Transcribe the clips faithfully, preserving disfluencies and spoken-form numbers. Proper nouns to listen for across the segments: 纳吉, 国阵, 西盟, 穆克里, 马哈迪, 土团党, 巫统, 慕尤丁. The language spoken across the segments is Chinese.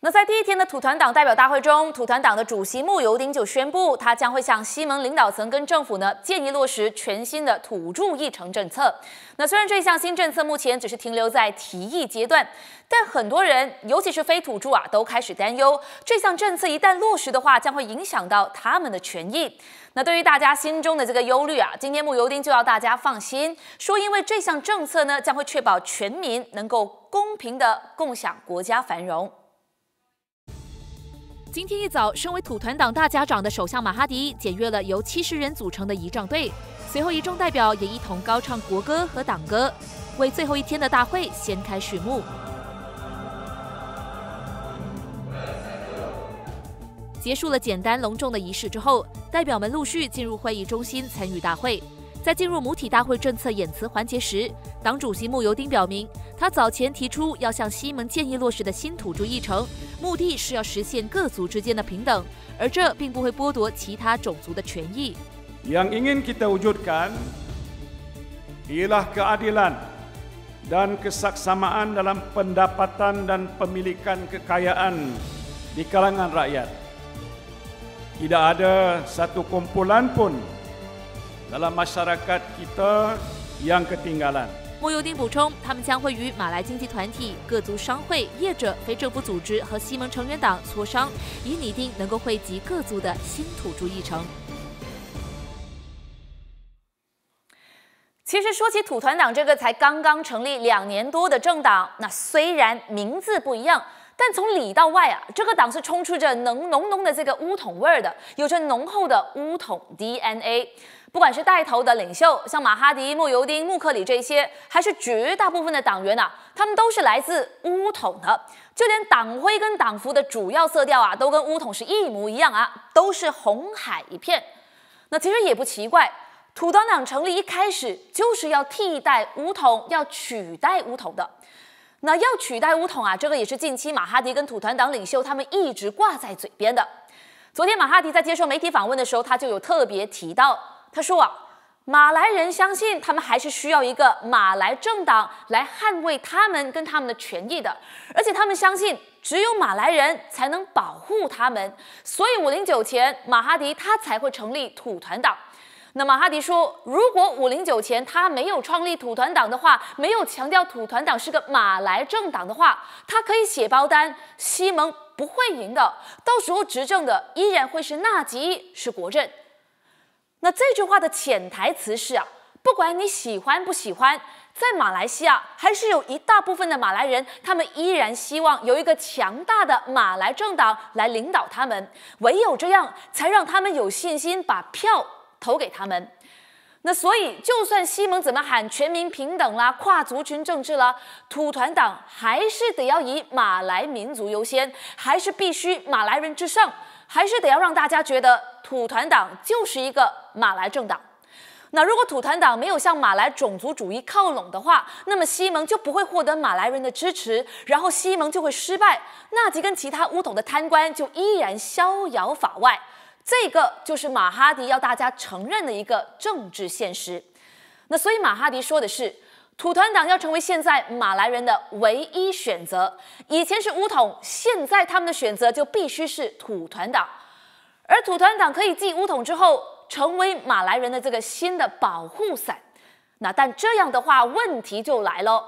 那在第一天的土团党代表大会中，土团党的主席慕尤丁就宣布，他将会向西盟领导层跟政府呢建议落实全新的土著议程政策。那虽然这项新政策目前只是停留在提议阶段，但很多人，尤其是非土著啊，都开始担忧，这项政策一旦落实的话，将会影响到他们的权益。那对于大家心中的这个忧虑啊，今天慕尤丁就要大家放心，说因为这项政策呢将会确保全民能够公平的共享国家繁荣。 今天一早，身为土团党大家长的首相马哈迪检阅了由七十人组成的仪仗队，随后一众代表也一同高唱国歌和党歌，为最后一天的大会掀开序幕。结束了简单隆重的仪式之后，代表们陆续进入会议中心参与大会。在进入母体大会政策演词环节时，党主席慕尤丁表明，他早前提出要向西盟建议落实的新土著议程。 目的是要实现各族之间的平等，而这并不会剥夺其他种族的权益。Yang ingin kita wujudkan ialah keadilan dan kesaksamaan dalam pendapatan dan pemilikan kekayaan di kalangan rakyat. Tidak ada satu kumpulan pun dalam masyarakat kita yang ketinggalan. 慕尤丁补充，他们将会与马来经济团体、各族商会、业者、非政府组织和西盟成员党磋商，以拟定能够惠及各族的新土著议程。其实说起土团党这个才刚刚成立两年多的政党，那虽然名字不一样。 但从里到外啊，这个党是充斥着浓浓浓的这个巫统味儿的，有着浓厚的巫统 D N A。不管是带头的领袖，像马哈迪、慕尤丁、穆克里这些，还是绝大部分的党员啊，他们都是来自巫统的。就连党徽跟党服的主要色调啊，都跟巫统是一模一样啊，都是红海一片。那其实也不奇怪，土团党成立一开始就是要替代巫统，要取代巫统的。 那要取代巫统啊，这个也是近期马哈迪跟土团党领袖他们一直挂在嘴边的。昨天马哈迪在接受媒体访问的时候，他就有特别提到，他说啊，马来人相信他们还是需要一个马来政党来捍卫他们跟他们的权益的，而且他们相信只有马来人才能保护他们，所以五零九前马哈迪他才会成立土团党。 那马哈迪说，如果五零九前他没有创立土团党的话，没有强调土团党是个马来政党的话，他可以写包单，西盟不会赢的，到时候执政的依然会是纳吉，是国阵。那这句话的潜台词是啊，不管你喜欢不喜欢，在马来西亚还是有一大部分的马来人，他们依然希望有一个强大的马来政党来领导他们，唯有这样才让他们有信心把票。 投给他们，那所以就算西盟怎么喊全民平等啦、跨族群政治啦，土团党还是得要以马来民族优先，还是必须马来人至上，还是得要让大家觉得土团党就是一个马来政党。那如果土团党没有向马来种族主义靠拢的话，那么西盟就不会获得马来人的支持，然后西盟就会失败，纳吉跟其他巫统的贪官就依然逍遥法外。 这个就是马哈迪要大家承认的一个政治现实。那所以马哈迪说的是，土团党要成为现在马来人的唯一选择。以前是巫统，现在他们的选择就必须是土团党。而土团党可以继巫统之后，成为马来人的这个新的保护伞。那但这样的话，问题就来了。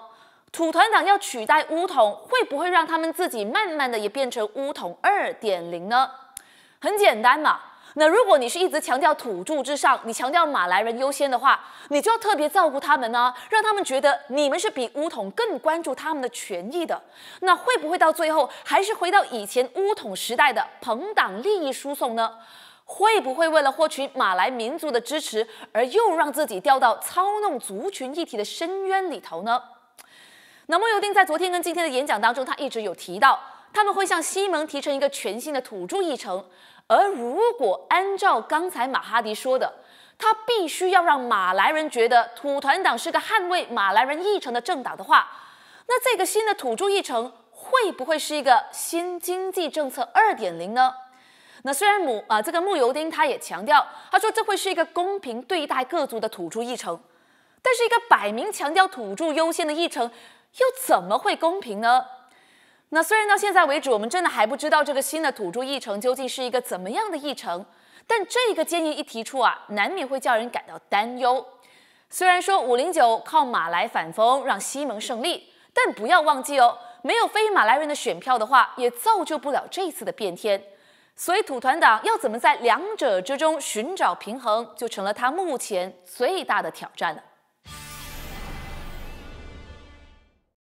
土团党要取代巫统，会不会让他们自己慢慢的也变成巫统 二点零 呢？很简单嘛。 那如果你是一直强调土著至上，你强调马来人优先的话，你就要特别照顾他们呢、啊，让他们觉得你们是比巫统更关注他们的权益的。那会不会到最后还是回到以前巫统时代的朋党利益输送呢？会不会为了获取马来民族的支持，而又让自己掉到操弄族群议题的深渊里头呢？那慕尤丁在昨天跟今天的演讲当中，他一直有提到，他们会向西盟提成一个全新的土著议程。 而如果按照刚才马哈迪说的，他必须要让马来人觉得土团党是个捍卫马来人议程的政党的话，那这个新的土著议程会不会是一个新经济政策 二点零 呢？那虽然母啊这个慕尤丁他也强调，他说这会是一个公平对待各族的土著议程，但是一个摆明强调土著优先的议程，又怎么会公平呢？那虽然到现在为止，我们真的还不知道这个新的土著议程究竟是一个怎么样的议程，但这个建议一提出啊，难免会叫人感到担忧。虽然说五零九靠马来反封让西蒙胜利，但不要忘记哦，没有非马来人的选票的话，也造就不了这次的变天。 所以土团党要怎么在两者之中寻找平衡，就成了他目前最大的挑战了。